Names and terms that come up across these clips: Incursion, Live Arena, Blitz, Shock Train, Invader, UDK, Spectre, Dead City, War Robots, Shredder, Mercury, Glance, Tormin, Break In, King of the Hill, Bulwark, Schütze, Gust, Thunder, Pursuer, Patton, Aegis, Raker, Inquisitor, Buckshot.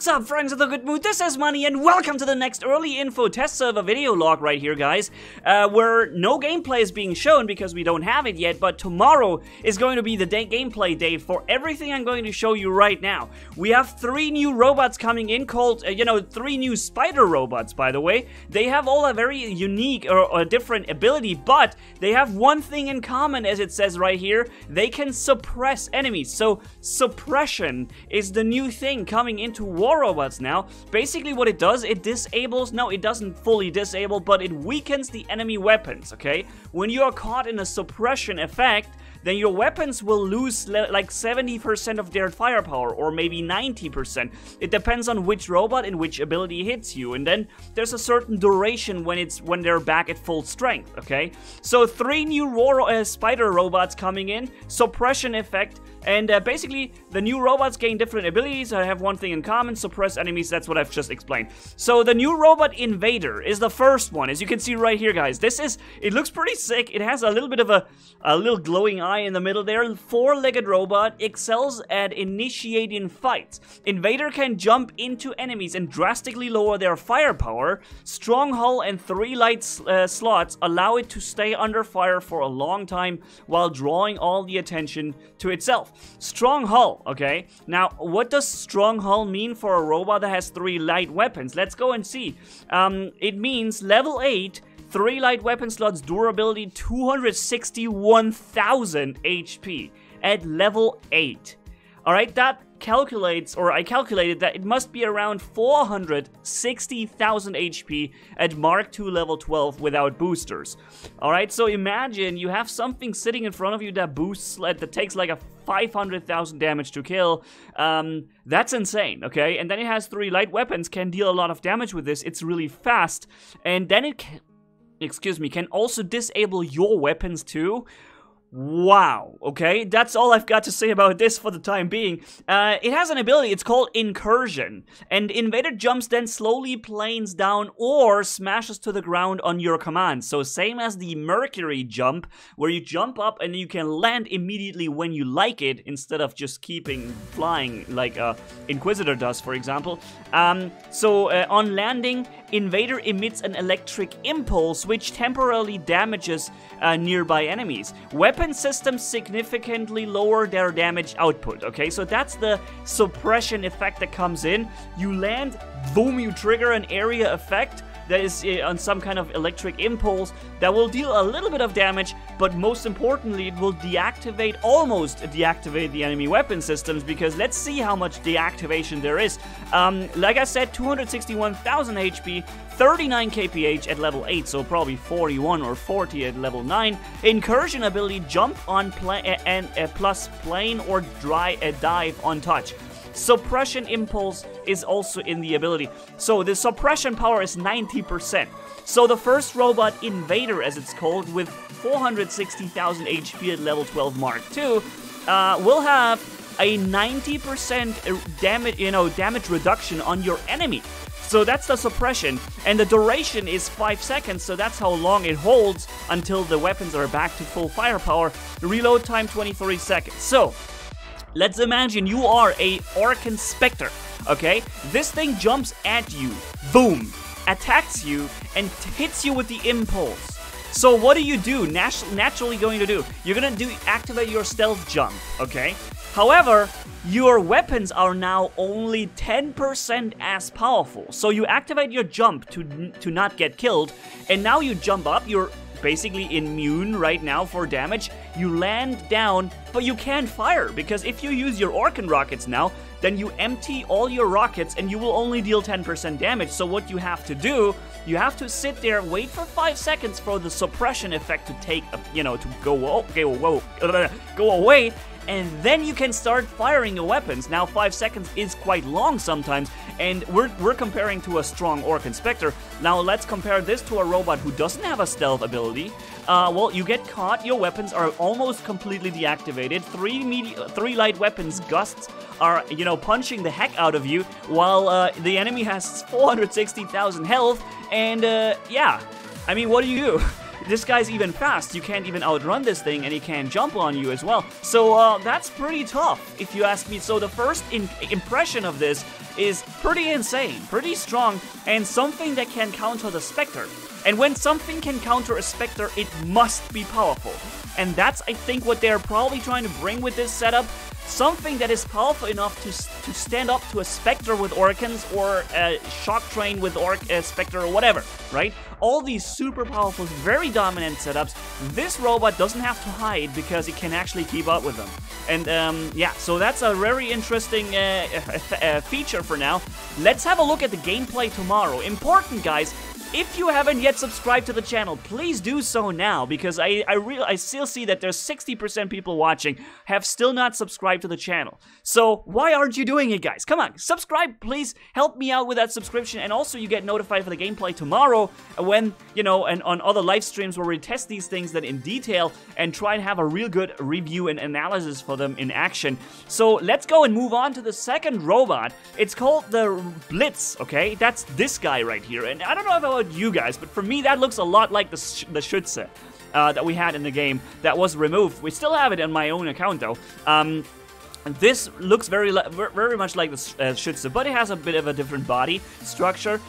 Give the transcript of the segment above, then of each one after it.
What's up, friends of the good mood? This is Manni, and welcome to the next early info test server video log right here, guys, where no gameplay is being shown because we don't have it yet, but tomorrow is going to be the day gameplay day for everything I'm going to show you right now. We have three new robots coming in called, three new spider robots, by the way. They have all a very unique or different ability, but they have one thing in common, as it says right here. They can suppress enemies, so suppression is the new thing coming in to War Robots now. Basically what it does, it disables, no, it doesn't fully disable, but it weakens the enemy weapons, okay? When you are caught in a suppression effect, then your weapons will lose like 70% of their firepower, or maybe 90%. It depends on which robot and which ability hits you, and then there's a certain duration when they're back at full strength, okay? So three new spider robots coming in, suppression effect, and basically the new robots gain different abilities. I have one thing in common, suppress enemies, that's what I've just explained. So the new robot Invader is the first one, as you can see right here, guys. This is, it looks pretty sick. It has a little bit of a little glowing eye in the middle there. Four-legged robot, excels at initiating fights. Invader can jump into enemies and drastically lower their firepower. Strong hull and three light slots allow it to stay under fire for a long time while drawing all the attention to itself. Strong hull, okay? Now, what does strong hull mean for a robot that has three light weapons? Let's go and see. It means level 8, 3 light weapon slots, durability 261,000 HP at level 8. Alright, that calculates, or I calculated that it must be around 460,000 HP at Mark II level 12 without boosters. Alright, so imagine you have something sitting in front of you that boosts, that takes like a 500,000 damage to kill. That's insane, okay? And then it has 3 light weapons, can deal a lot of damage with this, it's really fast. And then it can also disable your weapons too. Wow, okay, that's all I've got to say about this for the time being. It has an ability, it's called Incursion, and Invader jumps, then slowly planes down or smashes to the ground on your command. So same as the Mercury jump, where you jump up and you can land immediately when you like it, instead of just keeping flying like Inquisitor does, for example. On landing, Invader emits an electric impulse which temporarily damages nearby enemies. Weapon systems significantly lower their damage output, okay? So that's the suppression effect that comes in. You land, boom, you trigger an area effect that is on some kind of electric impulse that will deal a little bit of damage, but most importantly, it will deactivate, almost deactivate the enemy weapon systems, because let's see how much deactivation there is. Like I said, 261,000 HP, 39 KPH at level 8, so probably 41 or 40 at level 9. Incursion ability, jump on plus plane or dive on touch. Suppression impulse is also in the ability. So the suppression power is 90%. So the first robot, Invader as it's called, with 460,000 HP at level 12 Mark II, will have a 90% damage reduction on your enemy. So that's the suppression, and the duration is 5 seconds, so that's how long it holds until the weapons are back to full firepower. Reload time 23 seconds. So let's imagine you are a Orkan Spectre, okay? This thing jumps at you, boom, attacks you, and hits you with the impulse. So what do you do? Naturally going to do? You're going to activate your stealth jump, okay? However, your weapons are now only 10% as powerful. So you activate your jump to not get killed, and now you jump up, you're basically immune right now for damage. You land down, but you can't fire, because if you use your Orkan rockets now, then you empty all your rockets and you will only deal 10% damage. So what you have to do, you have to sit there, wait for 5 seconds for the suppression effect to take, to go away, and then you can start firing your weapons. Now 5 seconds is quite long sometimes, and we're comparing to a strong Orkan Spectre. Now let's compare this to a robot who doesn't have a stealth ability. Well, you get caught, your weapons are almost completely deactivated, three light weapons gusts are, punching the heck out of you, while the enemy has 460,000 health, and yeah, I mean, what do you do? This guy's even fast. You can't even outrun this thing, and he can jump on you as well. So that's pretty tough, if you ask me. So the first impression of this is pretty insane, pretty strong, and something that can counter the Spectre. And when something can counter a Spectre, it must be powerful. And that's, I think, what they're probably trying to bring with this setup. Something that is powerful enough to stand up to a Spectre with Orkans, or a Shock Train with Spectre, or whatever, right? All these super powerful, very dominant setups. This robot doesn't have to hide because it can actually keep up with them. And yeah, so that's a very interesting feature for now. Let's have a look at the gameplay tomorrow. Important, guys. If you haven't yet subscribed to the channel, please do so now, because I still see that there's 60% people watching have still not subscribed to the channel. So why aren't you doing it, guys? Come on, subscribe, please. Help me out with that subscription, and also you get notified for the gameplay tomorrow when, you know, and on other live streams where we test these things then in detail and try and have a real good review and analysis for them in action. So let's go and move on to the second robot. It's called the Blitz, okay? That's this guy right here, and I don't know if I you guys, but for me that looks a lot like the Schütze that we had in the game that was removed. We still have it on my own account though. And this looks very much like the Schütze, but it has a bit of a different body structure.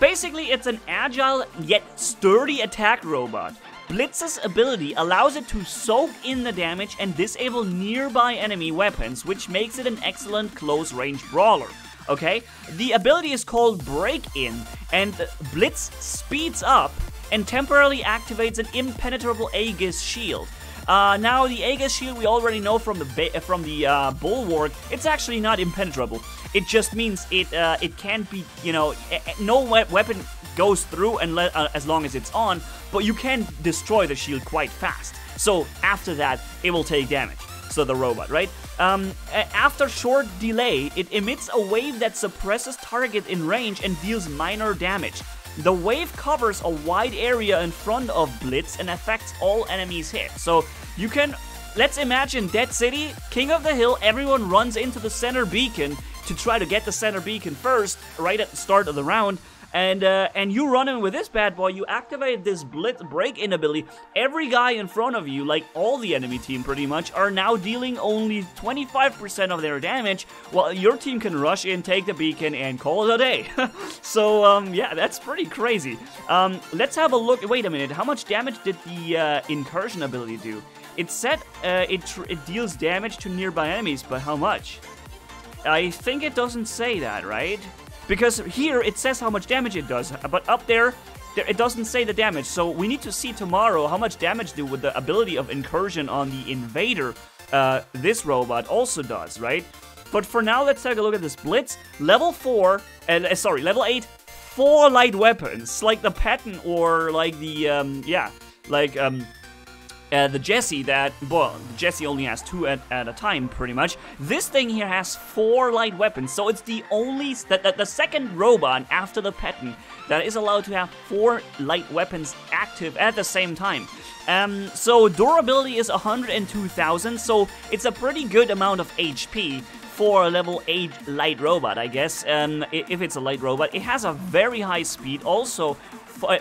Basically, it's an agile yet sturdy attack robot. Blitz's ability allows it to soak in the damage and disable nearby enemy weapons, which makes it an excellent close-range brawler. Okay, the ability is called Break In, and Blitz speeds up and temporarily activates an impenetrable Aegis shield. Now, the Aegis shield we already know from the Bulwark. It's actually not impenetrable. It just means it can't be, you know, no weapon goes through unless as long as it's on. But you can destroy the shield quite fast. So after that, it will take damage. So the robot, right? After short delay, it emits a wave that suppresses target in range and deals minor damage. The wave covers a wide area in front of Blitz and affects all enemies hit. So you can, let's imagine Dead City, King of the Hill, everyone runs into the center beacon to try to get the center beacon first, right at the start of the round. And you run in with this bad boy, you activate this Blitz Break-In ability, every guy in front of you, like all the enemy team pretty much, are now dealing only 25% of their damage, while your team can rush in, take the beacon, and call it a day. So, yeah, that's pretty crazy. Let's have a look, wait a minute, how much damage did the Incursion ability do? It said it deals damage to nearby enemies, but how much? I think it doesn't say that, right? Because here it says how much damage it does, but up there, it doesn't say the damage. So we need to see tomorrow how much damage with the ability of Incursion on the Invader, this robot also does, right? But for now, let's take a look at this Blitz. Level 4, sorry, level 8, 4 light weapons, like the Patton or like the, yeah, like the Jesse that, well, Jesse only has 2 at a time, pretty much. This thing here has 4 light weapons, so it's the only, the second robot after the Patton that is allowed to have 4 light weapons active at the same time. So durability is 102,000, so it's a pretty good amount of HP for a level 8 light robot, I guess, if it's a light robot. It has a very high speed, also.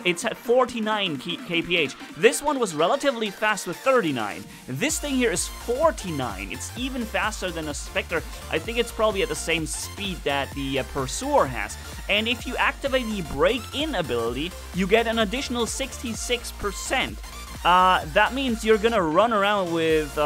It's at 49 kph. This one was relatively fast with 39. This thing here is 49. It's even faster than a Spectre. I think it's probably at the same speed that the Pursuer has. And if you activate the Break-In ability, you get an additional 66%. That means you're gonna run around with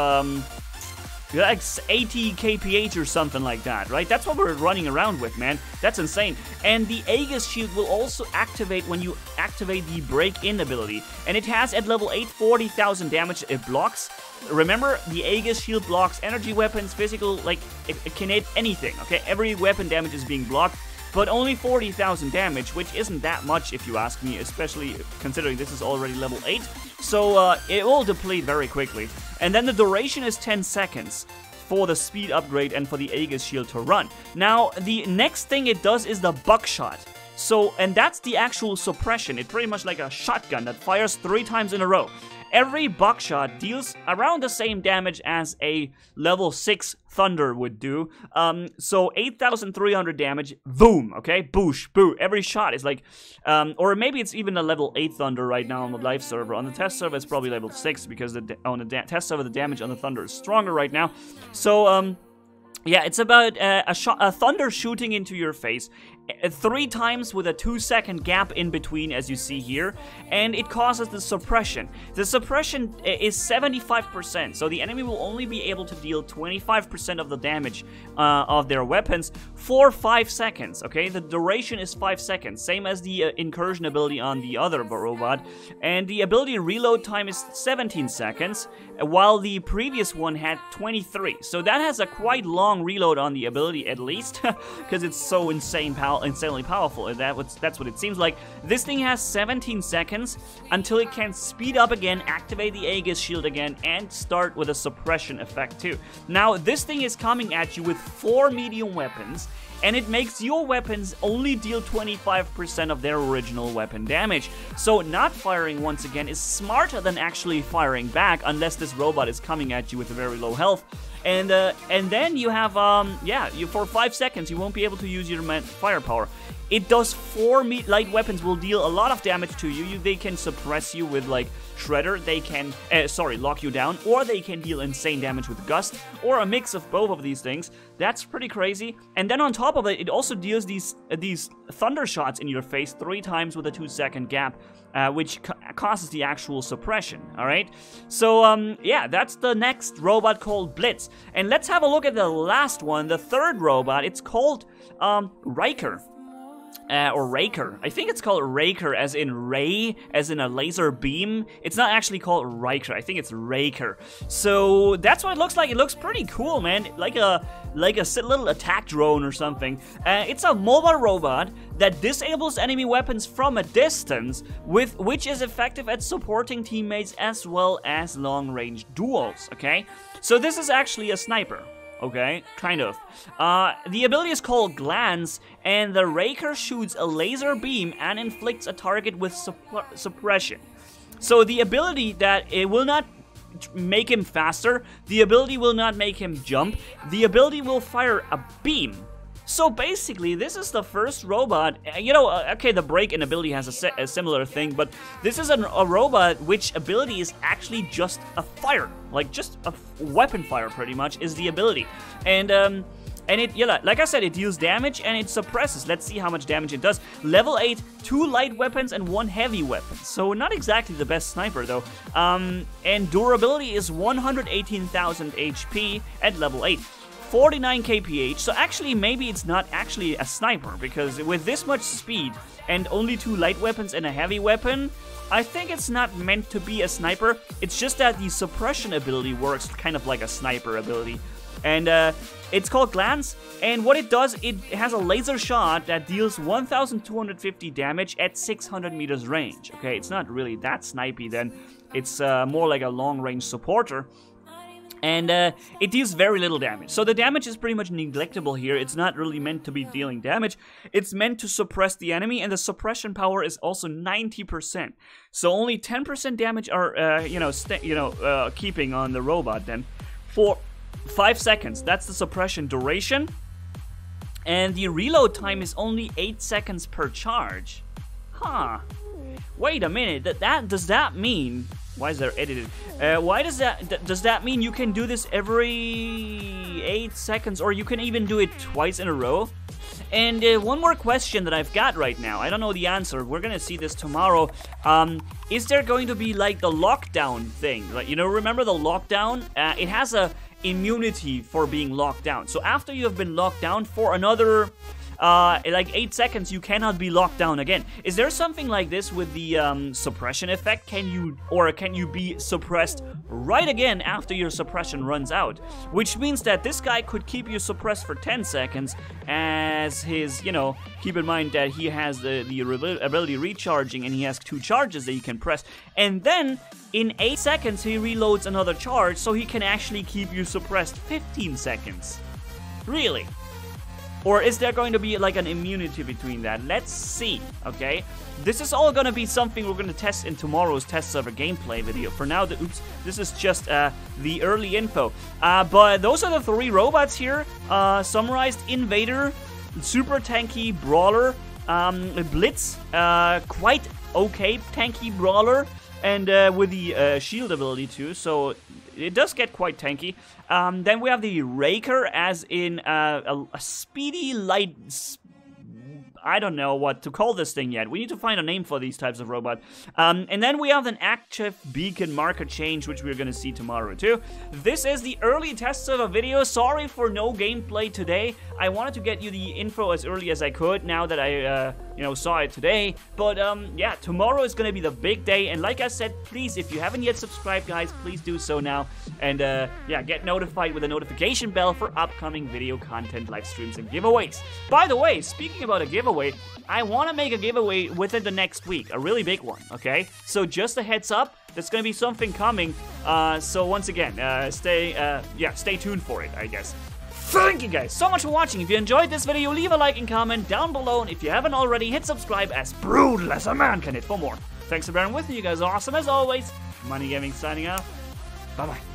like 80 kph or something like that, right? That's what we're running around with, man. That's insane. And the Aegis shield will also activate when you activate the Break-In ability. And it has at level 8, 40,000 damage it blocks. Remember, the Aegis shield blocks energy weapons, physical, like, it can hit anything, okay? Every weapon damage is being blocked, but only 40,000 damage, which isn't that much if you ask me, especially considering this is already level 8. So it will deplete very quickly. And then the duration is 10 seconds for the speed upgrade and for the Aegis shield to run. Now, the next thing it does is the Buckshot. So, and that's the actual suppression. It's pretty much like a shotgun that fires 3 times in a row. Every Buckshot deals around the same damage as a level 6 Thunder would do. So 8,300 damage, boom, okay? Boosh, boo. Every shot is like, or maybe it's even a level 8 Thunder right now on the live server. On the test server, it's probably level 6 because on the test server, the damage on the Thunder is stronger right now. So, yeah, it's about a Thunder shooting into your face 3 times with a 2-second gap in between, as you see here, and it causes the suppression. The suppression is 75%, so the enemy will only be able to deal 25% of the damage of their weapons for 5 seconds, okay? The duration is 5 seconds, same as the Incursion ability on the other robot, and the ability reload time is 17 seconds, while the previous one had 23, so that has a quite long reload on the ability at least, because it's so insane powerful. Insanely powerful, that's what it seems like. This thing has 17 seconds until it can speed up again, activate the Aegis shield again, and start with a suppression effect too. Now, this thing is coming at you with 4 medium weapons, and it makes your weapons only deal 25% of their original weapon damage. So not firing once again is smarter than actually firing back, unless this robot is coming at you with very low health. And then you have, for 5 seconds you won't be able to use your firepower. It does 4 light weapons will deal a lot of damage to you. They can suppress you with like Shredder, they can, lock you down, or they can deal insane damage with Gust, or a mix of both of these things. That's pretty crazy. And then on top of it, it also deals these thunder shots in your face 3 times with a 2-second gap, which causes the actual suppression, alright? So, yeah, that's the next robot called Blitz. And let's have a look at the last one, the third robot. It's called, Raker. Or Raker. I think it's called Raker as in ray, as in a laser beam. It's not actually called Raker. I think it's Raker. So that's what it looks like. It looks pretty cool, man. Like a little attack drone or something. It's a mobile robot that disables enemy weapons from a distance, which is effective at supporting teammates as well as long-range duels, okay? So this is actually a sniper. Okay, kind of. The ability is called Glance, and the Raker shoots a laser beam and inflicts a target with suppression. So the ability that it will not make him faster, the ability will not make him jump, the ability will fire a beam. So basically, this is the first robot, the Break In ability has a similar thing, but this is a robot which ability is actually just a fire, like just a weapon fire pretty much is the ability. And it, like I said, it deals damage and it suppresses. Let's see how much damage it does. Level 8, 2 light weapons and 1 heavy weapon. So not exactly the best sniper though. And durability is 118,000 HP at level 8. 49 kph, so actually maybe it's not actually a sniper, because with this much speed and only 2 light weapons and a heavy weapon, I think it's not meant to be a sniper. It's just that the suppression ability works kind of like a sniper ability. And it's called Glance, and what it does, it has a laser shot that deals 1,250 damage at 600 meters range. Okay, it's not really that snipey then, it's more like a long-range supporter. And it deals very little damage. So the damage is pretty much neglectable here. It's not really meant to be dealing damage. It's meant to suppress the enemy, and the suppression power is also 90%. So only 10% damage are, keeping on the robot then. For 5 seconds, that's the suppression duration. And the reload time is only 8 seconds per charge. Huh. Wait a minute, does that mean... Why is there edited? Does that mean you can do this every 8 seconds, or you can even do it twice in a row? And one more question that I've got right now. I don't know the answer. We're gonna see this tomorrow. Is there going to be like the lockdown thing? Like, remember the lockdown? It has a immunity for being locked down. So after you have been locked down for another 8 seconds, you cannot be locked down again. Is there something like this with the suppression effect? Can you be suppressed right again after your suppression runs out? Which means that this guy could keep you suppressed for 10 seconds as his, keep in mind that he has the ability recharging, and he has 2 charges that you can press. And then in 8 seconds, he reloads another charge, so he can actually keep you suppressed 15 seconds. Really? Or is there going to be like an immunity between that? Let's see, okay? This is all gonna be something we're gonna test in tomorrow's test server gameplay video. For now, this is just the early info. But those are the three robots here. Summarized: Invader, super tanky brawler, Blitz, quite okay tanky brawler, and with the shield ability too, so it does get quite tanky. Then we have the Raker, as in a speedy light... I don't know what to call this thing yet. We need to find a name for these types of robot. And then we have an active beacon marker change, which we're gonna see tomorrow too. This is the early test server video. Sorry for no gameplay today. I wanted to get you the info as early as I could now that I you know, saw it today. But yeah, tomorrow is gonna be the big day. And like I said, please, if you haven't yet subscribed, guys, please do so now. And yeah, get notified with a notification bell for upcoming video content, live streams, and giveaways. By the way, speaking about a giveaway, I want to make a giveaway within the next week, a really big one, okay? So just a heads up, there's gonna be something coming, so once again, stay tuned for it, I guess. Thank you guys so much for watching. If you enjoyed this video, leave a like and comment down below, and if you haven't already, hit subscribe, as brutal as a man can hit for more. Thanks for bearing with me, you guys are awesome as always. Manni Gaming signing out, bye-bye.